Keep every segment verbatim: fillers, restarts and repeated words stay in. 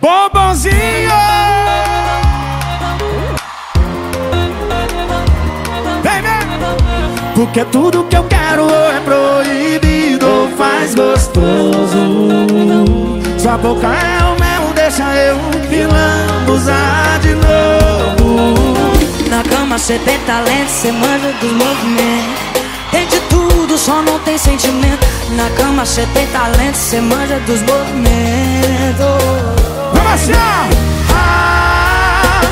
Bombonzinho! Vem, vem! Porque tudo que eu quero é proibido, faz gostoso. Sua boca é o mel, deixa eu pilando, usar de novo. Na cama cê tem talento, cê manja dos movimentos. Tem de tudo, só não tem sentimento. Na cama cê tem talento, cê manja dos movimentos. Vamos lá! Ah,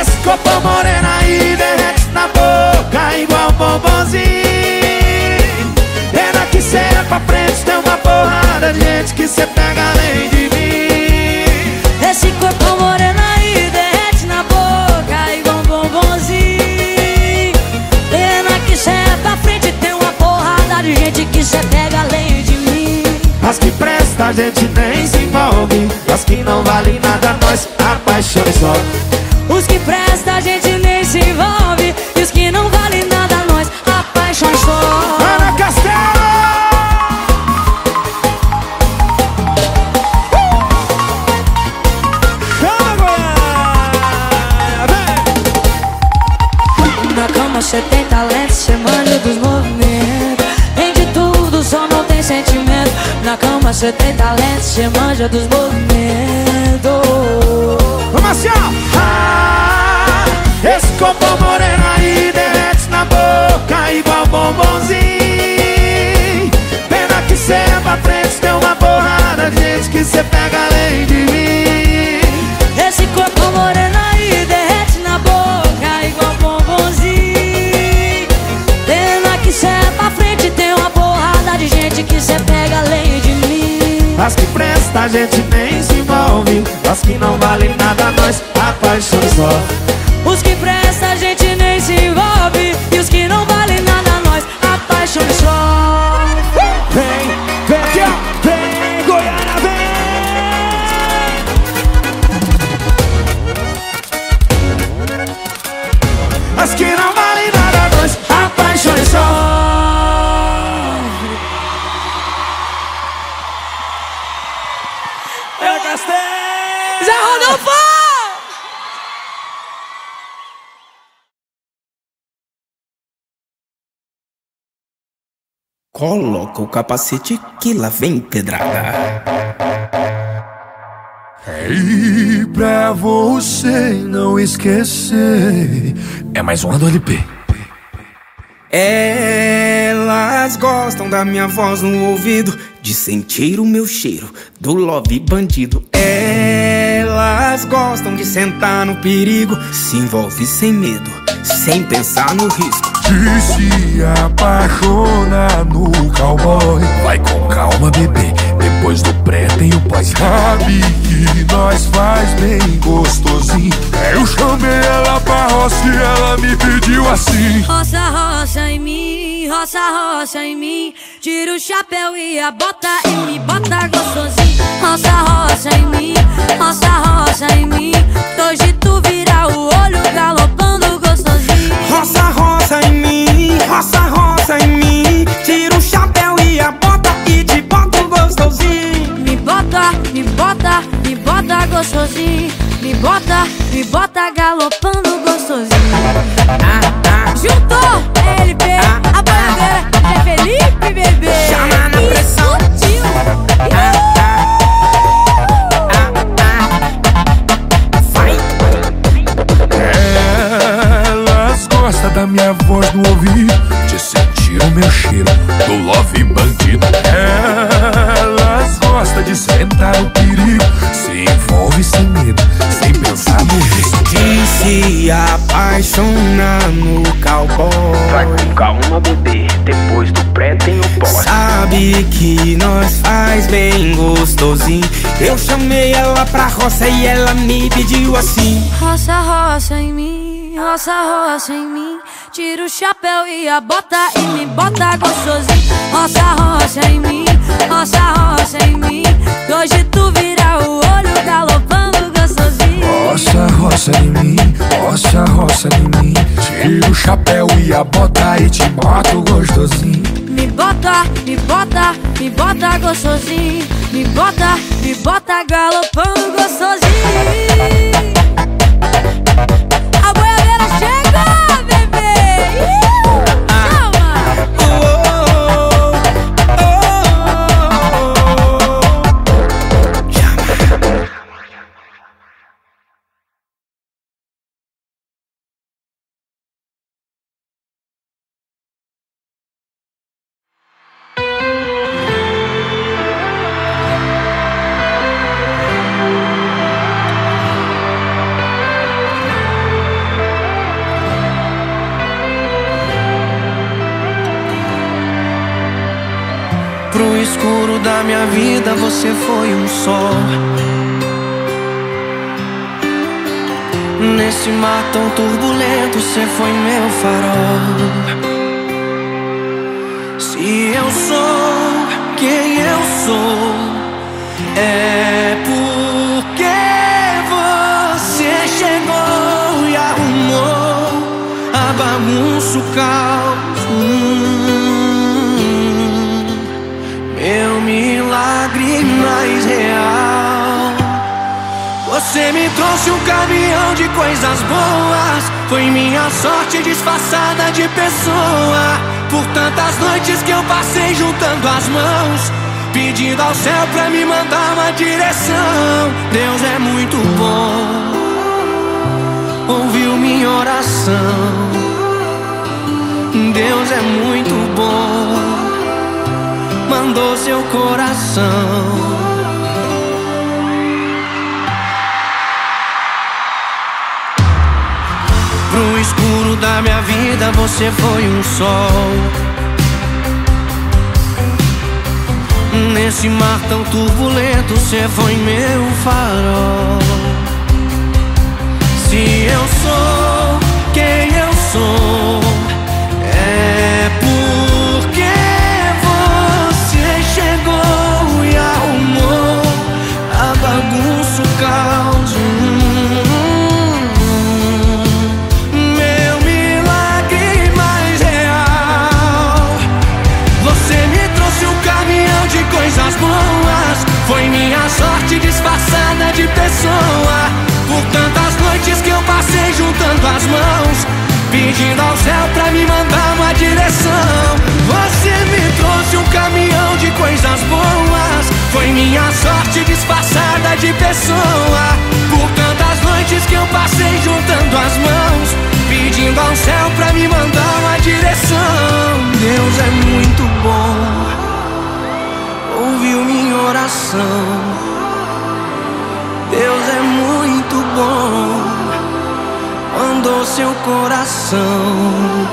esse corpo moreno aí derrete na boca igual um bombonzinho. Pena que cê é pra frente, tem uma porrada de gente que cê pega além de mim. Esse corpo moreno aí derrete na boca igual um bombonzinho. Pena que cê é pra frente, tem uma porrada de gente que cê pega além de mim. As que presta a gente nem se envolve, as que não valem nada, nós apaixonamos só. Os que presta a gente nem se envolve, e os que não valem nada, nós apaixonamos só. Ana Castela! Na cama cê tem talento, cê manja dos movimentos. Tem de tudo, só não tem sentimento. Na cama cê tem talento, cê manja dos movimentos. Vamos assim, ó! Ah, esse corpo moreno aí derrete na boca igual bombonzinho. Pena que cê é pra frente, tem uma porrada de gente que cê pega além de mim. Esse corpo moreno aí derrete na boca igual bombonzinho. Pena que cê é pra frente, tem uma porrada de gente que cê pega além de mim. As que presta a gente nem se envolve, as que não valem nada, nós apaixonamos só. Os que presta a gente nem se envolve, e os que não valem nada, nós apaixonamos só. Vem, vem, vem, Goiânia, vem. As que não valem nada, nós apaixonamos só. Já rodou fora! Coloca o capacete que lá vem pedrada. E pra você não esquecer, é mais uma do L P. Elas gostam da minha voz no ouvido, de sentir o meu cheiro do love bandido. Elas gostam de sentar no perigo, se envolve sem medo, sem pensar no risco. E se apaixona no cowboy, vai com calma, bebê, depois do pré tem o pós. Sabe que nós faz bem gostosinho. Eu chamei ela pra roça e ela me pediu assim: roça, roça em mim, roça, roça em mim, tira o chapéu e a bota e me bota gostosinho. Roça, roça em mim, roça, roça em mim, hoje tu vira o olho galopando gostosinho. Roça, roça em mim, roça, roça em mim, tira o chapéu e a bota e te bota gostosinho. Me bota, me bota, me bota gostosinho. Me bota, me bota galopando gostosinho. Ah, ah. Juntou, L P, ah, a bandeira é Felipe, bebê. Chama na pressão. E da minha voz no ouvido, de sentir o meu cheiro do love bandido. Elas gostam de sentar no perigo, se envolve sem medo, sem pensar no risco. E se apaixona no cowboy, vai com calma, bebê, depois do pré tem o pós. Sabe que nós faz bem gostosinho. Eu chamei ela pra roça e ela me pediu assim: roça, roça em mim, roça, roça em mim, tira o chapéu e a bota e me bota gostosinho. Roça, roça em mim, roça, roça em mim, hoje tu vira o olho galopando gostosinho. Roça, roça em mim, roça, roça em mim, tira o chapéu e a bota e te boto gostosinho. Me bota, me bota, me bota gostosinho. Me bota, me bota galopando gostosinho. da minha vida, você foi um sol nesse mar tão turbulento, você foi meu farol. Se eu sou quem eu sou, é porque você chegou e arrumou a bagunça, o caos. Hum, meu milagre mais real. Você me trouxe um caminhão de coisas boas, foi minha sorte disfarçada de pessoa. Por tantas noites que eu passei juntando as mãos, pedindo ao céu pra me mandar uma direção. Deus é muito bom, ouviu minha oração. Deus é muito bom, mandou seu coração. Pro escuro da minha vida, você foi um sol nesse mar tão turbulento, você foi meu farol. Se eu sou quem eu sou, é porque você chegou e arrumou a bagunça, o caos. Coisas boas, foi minha sorte disfarçada de pessoa. Por tantas noites que eu passei juntando as mãos, pedindo ao céu pra me mandar uma direção. Você me trouxe um caminhão de coisas boas, foi minha sorte disfarçada de pessoa. Por tantas noites que eu passei juntando as mãos, pedindo ao céu pra me mandar uma direção. Deus é muito bom, ouviu minha oração. Deus é muito bom, mandou seu coração.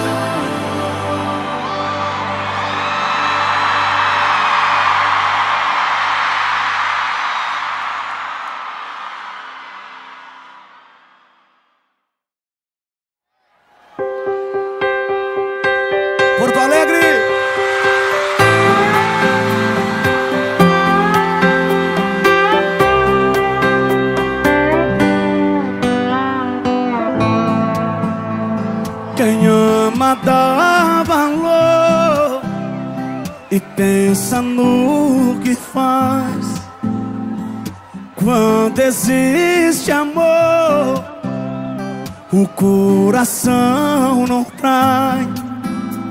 E pensa no que faz quando existe amor, o coração não trai.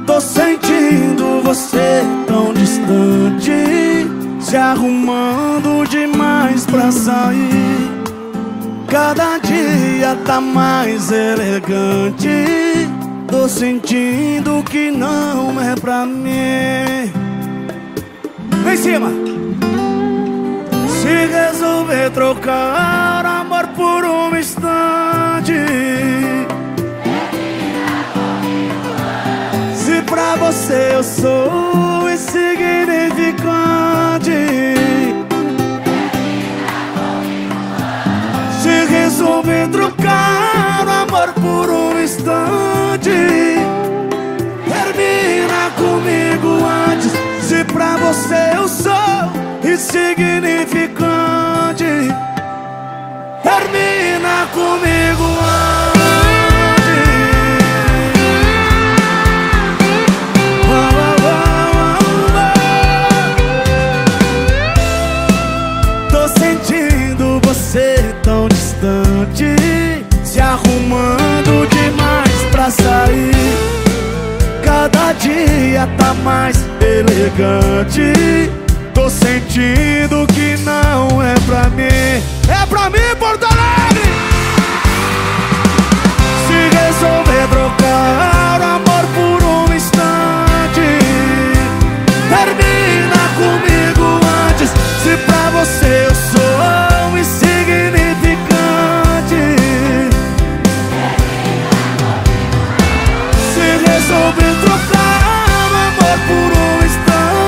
Tô sentindo você tão distante, se arrumando demais pra sair. Cada dia tá mais elegante, tô sentindo que não é pra mim. Vem em cima! Se resolver trocar amor por um instante, termina comigo. Se pra você eu sou insignificante, termina comigo. Se resolver trocar amor por um instante, termina comigo antes. Se pra você eu sou insignificante, termina comigo antes. Oh, oh, oh, oh, oh. Tô sentindo você tão distante, se arrumando demais pra sair. Cada dia tá mais elegante, tô sentindo que não é pra mim. É pra mim, Porto Alegre! Se resolver trocar amor por um instante, termina comigo antes. Se pra você eu sou insignificante, se resolver trocar amor por um instante,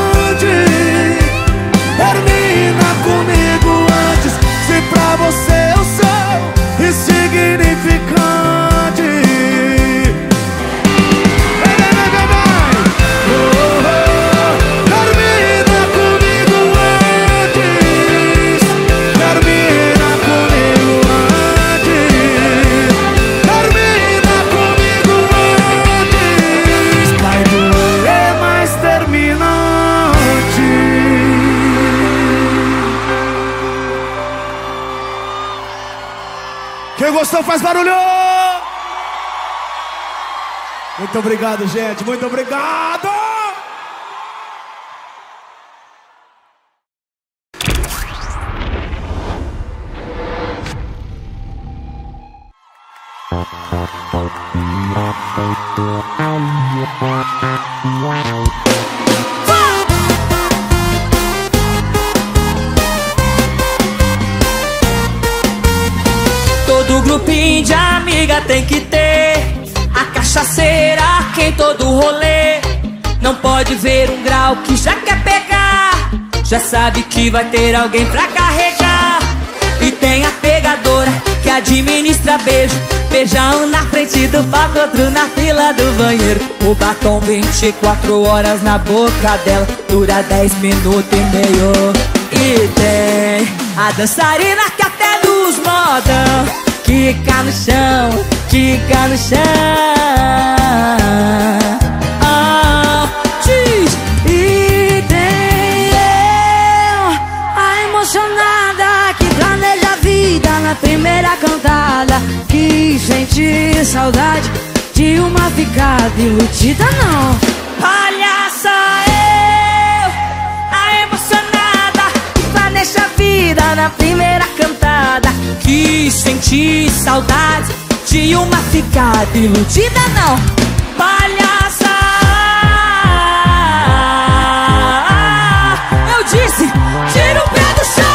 Quem gostou faz barulho! Muito obrigado, gente. Muito obrigado! Todo grupinho de amiga tem que ter a cachaceira que em todo rolê não pode ver um grau que já quer pegar, já sabe que vai ter alguém pra carregar. E tem a pegadora que administra beijo, beija um na frente do palco, outro na fila do banheiro. O batom vinte e quatro horas na boca dela dura dez minutos e meio. E tem a dançarina que até nos moda, quica no chão, quica no chão. Oh, diz. E tem eu, a emocionada que planeja a vida na primeira cantada, que sente saudade de uma ficada iludida não. Palhaça eu, a emocionada que planeja a vida na primeira cantada, que sente saudade de uma ficada iludida não. Palhaça, eu disse, tira o pé do chão.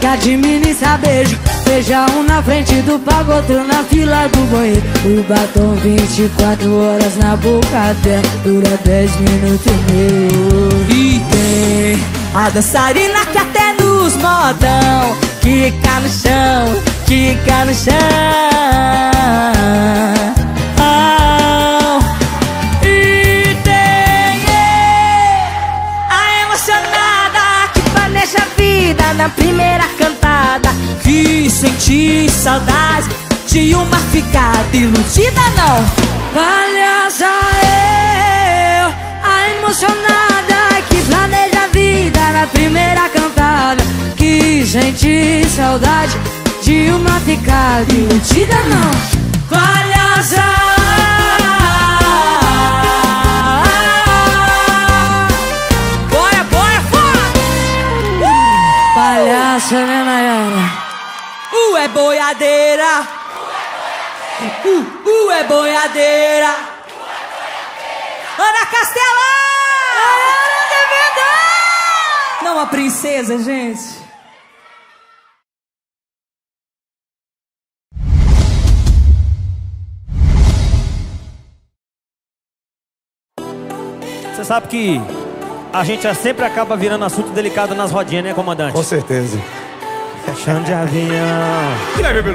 Que administra beijo, beija um na frente do palco, outro na fila do banheiro. O batom vinte e quatro horas na boca dela dura dez minutos e meio. E tem a dançarina que até nos modam, quica no chão, quica no chão. Oh. E tem eu, a emocionada que planeja a vida na primeira cantada, que senti saudade de uma ficada iludida não. Palhaça eu, a emocionada que planeja a vida na primeira cantada, que senti saudade de uma ficada iludida não. Palhaça. U é boiadeira, U é boiadeira, Ana Castela! Ana, não a princesa, gente. Você sabe que a gente sempre acaba virando assunto delicado nas rodinhas, né, comandante? Com certeza. Chão de avião,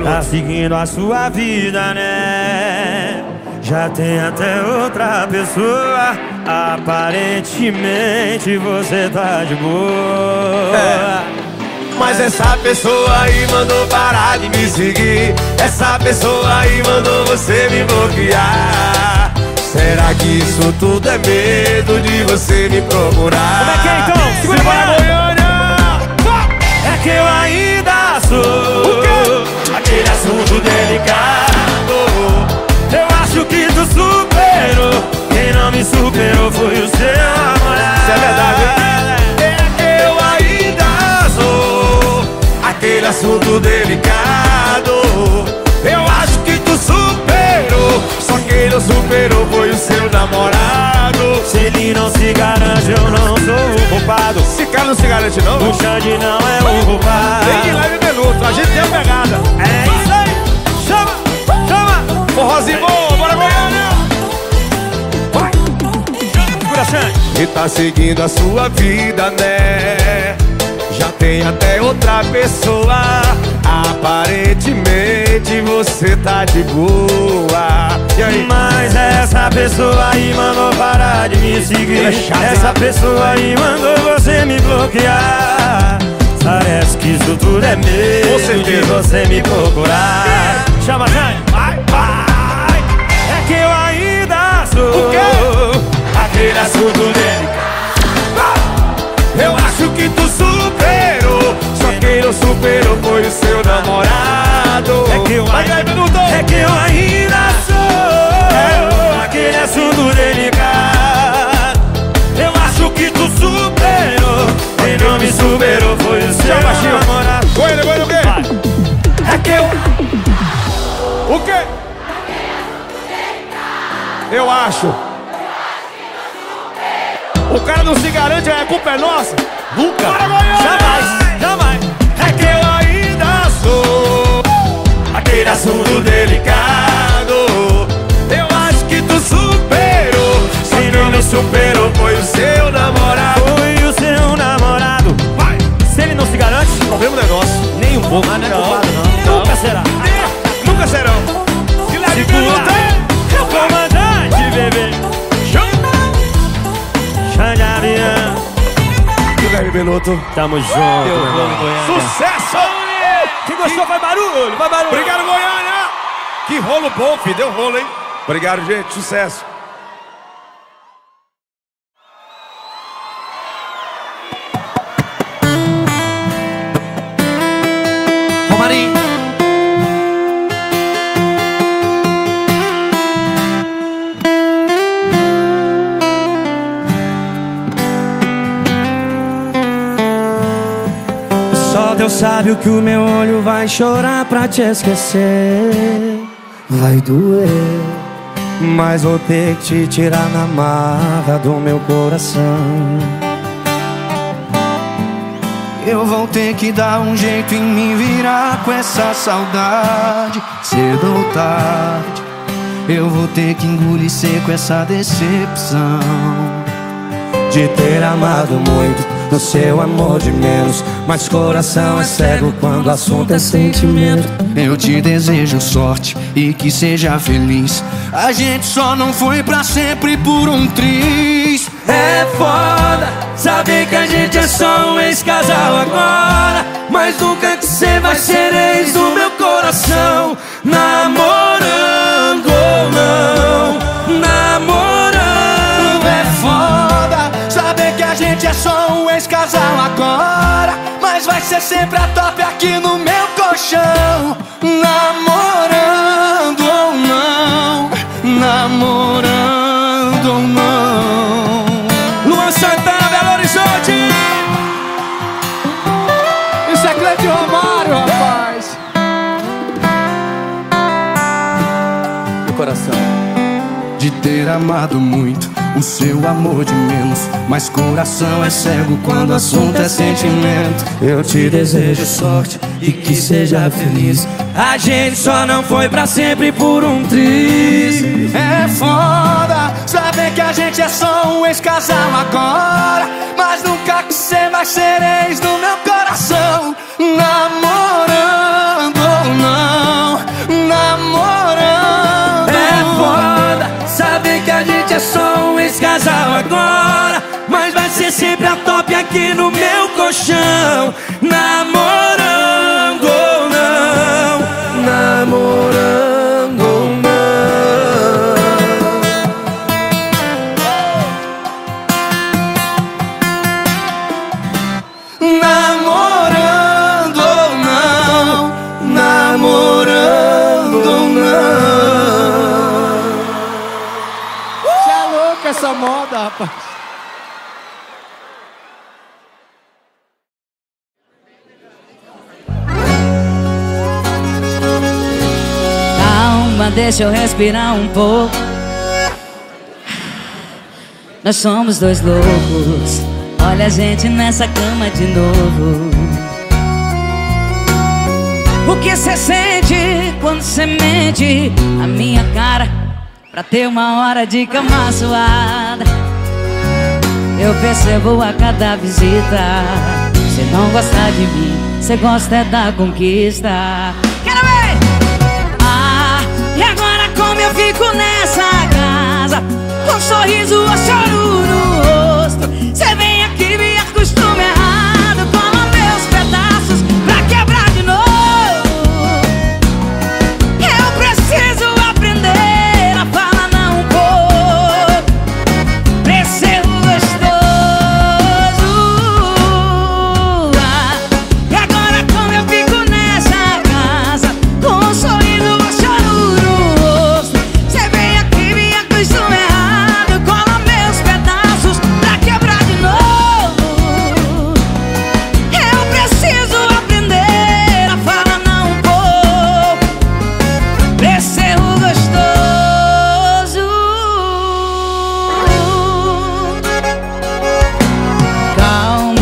tá seguindo a sua vida, né? Já tem até outra pessoa, aparentemente você tá de boa. É. Mas essa pessoa aí mandou parar de me seguir, essa pessoa aí mandou você me bloquear. Será que isso tudo é medo de você me procurar? Como é que é então? Segura a é que eu ainda sou aquele assunto delicado. Eu acho que tu superou, quem não me superou foi o seu amor. Isso é verdade. É que eu ainda sou aquele assunto delicado. Eu acho que tu superou, só quem não superou foi o seu namorado. Se ele não se garante, eu não sou o culpado. Se cara não se garante não, o Xande não é o culpado. Vem que lá e Beluto, a gente tem a pegada. É isso aí, chama, chama forrozinho bom, bora Goiânia. Vai, segura Xande. E tá seguindo a sua vida, né? Já tem até outra pessoa, aparentemente você tá de boa. E aí? Mas essa pessoa aí mandou parar de me seguir, essa pessoa aí mandou você me bloquear. Parece que isso tudo é medo de você me procurar. Chama Jane, vai, vai. É que eu ainda sou aquele assunto dele. acho? O cara não se garante, a culpa é nossa. Nunca, jamais, jamais. É que eu ainda sou aquele assunto delicado. Eu acho que tu superou. Só quem não superou foi o seu namorado. Foi o seu namorado. Vai. Se ele não se garante, problema do negócio. Nem um pouco, não é culpado, não. Nunca será. Nunca serão. Se pular, eu vou mandar te beber. Xandavian e o Beloto. Tamo junto, meu. Sucesso! Quem gostou, vai barulho, vai barulho. Obrigado, Goiânia. Que rolo bom, filho. Deu rolo, hein? Obrigado, gente. Sucesso. Romarinho. Deus sabe o que o meu olho vai chorar pra te esquecer. Vai doer, mas vou ter que te tirar na marra do meu coração. Eu vou ter que dar um jeito em me virar com essa saudade. Cedo ou tarde, eu vou ter que engolir seco essa decepção de ter amado muito. No seu amor de menos, mas coração é cego quando o assunto é sentimento. Eu te desejo sorte e que seja feliz. A gente só não foi pra sempre por um triz. É foda saber que a gente é só um ex-casal agora, mas nunca que você vai ser ex do meu coração. Namorando ou não, namorando é foda saber que a gente é só um casal agora, mas vai ser sempre a top aqui no meu colchão. Namorando ou não, namorando ou não. Luan Santana, Belo Horizonte. Isso é Clébio Romário, rapaz. Meu coração. De ter amado muito o seu amor de menos, mas coração é cego quando o assunto é sentimento. Eu te desejo sorte e que seja feliz. A gente só não foi pra sempre por um triz. É foda saber que a gente é só um ex-casal agora, mas nunca que você vai ser ex do meu coração. Namorando ou não, namorando. É foda saber que a gente é só casal agora, mas vai ser sempre a top aqui no meu colchão. Namorando ou não, namorando ou não, namorando ou não, namorando ou não. Essa moda, rapaz. Calma, deixa eu respirar um pouco. Nós somos dois loucos. Olha a gente nessa cama de novo. O que cê sente quando cê mente a minha cara? Pra ter uma hora de cama suada, eu percebo a cada visita. Cê não gosta de mim, cê gosta é da conquista. Quero ver! Ah, e agora como eu fico nessa casa? Com um sorriso ou choro no rosto. Cê vem aqui me acostuma errado. Cola meus pedaços pra quebrar de novo. Eu preciso aprender. Cola meu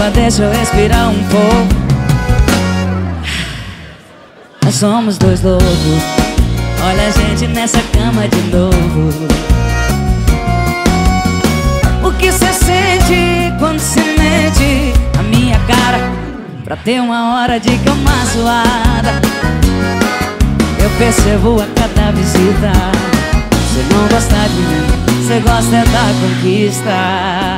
Calma, deixa eu respirar um pouco. Nós somos dois loucos. Olha a gente nessa cama de novo. O que cê sente quando se mete a minha cara pra ter uma hora de cama zoada? Eu percebo a cada visita. Cê não gosta de mim, cê gosta da conquista.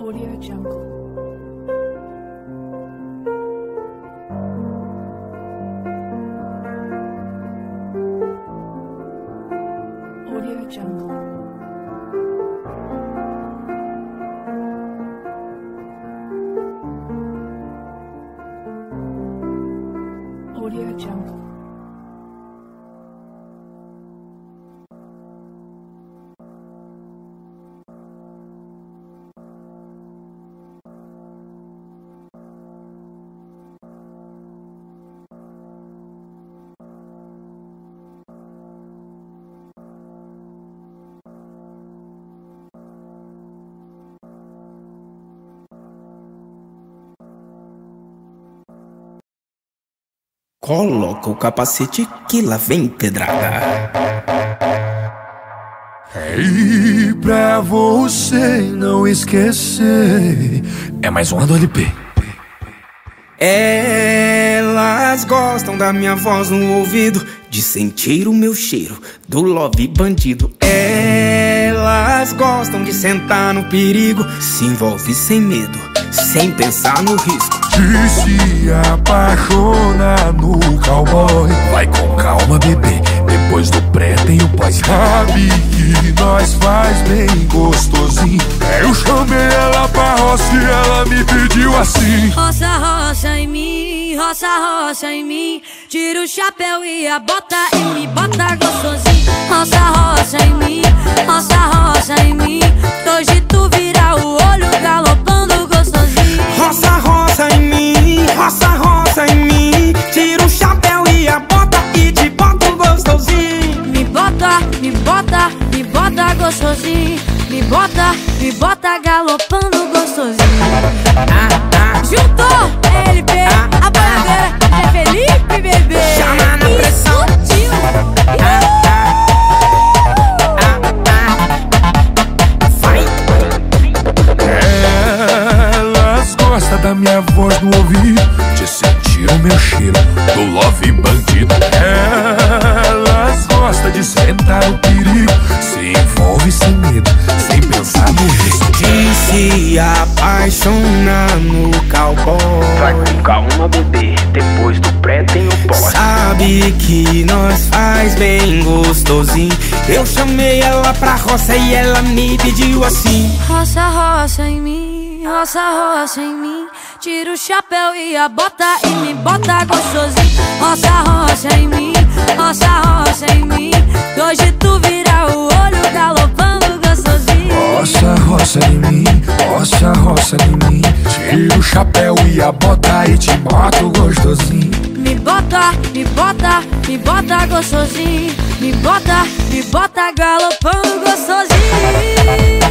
Audio Jungle. Audio Jungle. Audio Jungle. Coloca o capacete que lá vem pedrada. E pra você não esquecer, é mais uma do L P. Elas gostam da minha voz no ouvido, de sentir o meu cheiro do love bandido. Elas gostam de sentar no perigo, se envolve sem medo, sem pensar no risco. E se apaixona no cowboy. Vai com calma, bebê, depois do pré tem o pós. Sabe que nós faz bem gostosinho. Eu chamei ela pra roça e ela me pediu assim: roça, roça em mim, roça, roça em mim. Tira o chapéu e a bota e me bota gostosinho. Roça, roça em mim, roça, roça em mim. Hoje tu vira o olho galopando gostosinho. Roça, roça em mim, roça, roça em mim. Tira o chapéu e a bota e te bota gostosinho. Me bota, me bota, me bota gostosinho. Me bota, me bota galopando gostosinho. Ah, ah. Juntou, L P, ah, a bandeira ah, é Felipe, bebê. Chama na pressão. Sutil. Ah, ah, ah, ah. Vai. Elas gostam da minha voz no ouvido, de sentir o meu cheiro do love bandido. Elas gostam de sentar o perigo, se envolve sem medo, sem pensar no risco. Se apaixona no cowboy. Vai com calma, bebê, depois do pré tem o pós. Sabe que nós faz bem gostosinho. Eu chamei ela pra roça e ela me pediu assim: roça, roça em mim, roça, roça em mim. Tira o chapéu e a bota e me bota gostosinho. Roça, roça em mim, roça, roça em mim. Hoje tu vira o olho galopando. roça em mim, roça, roça em mim. Tira o chapéu e a bota e te boto gostosinho. Me bota, me bota, me bota gostosinho. Me bota, me bota galopando gostosinho.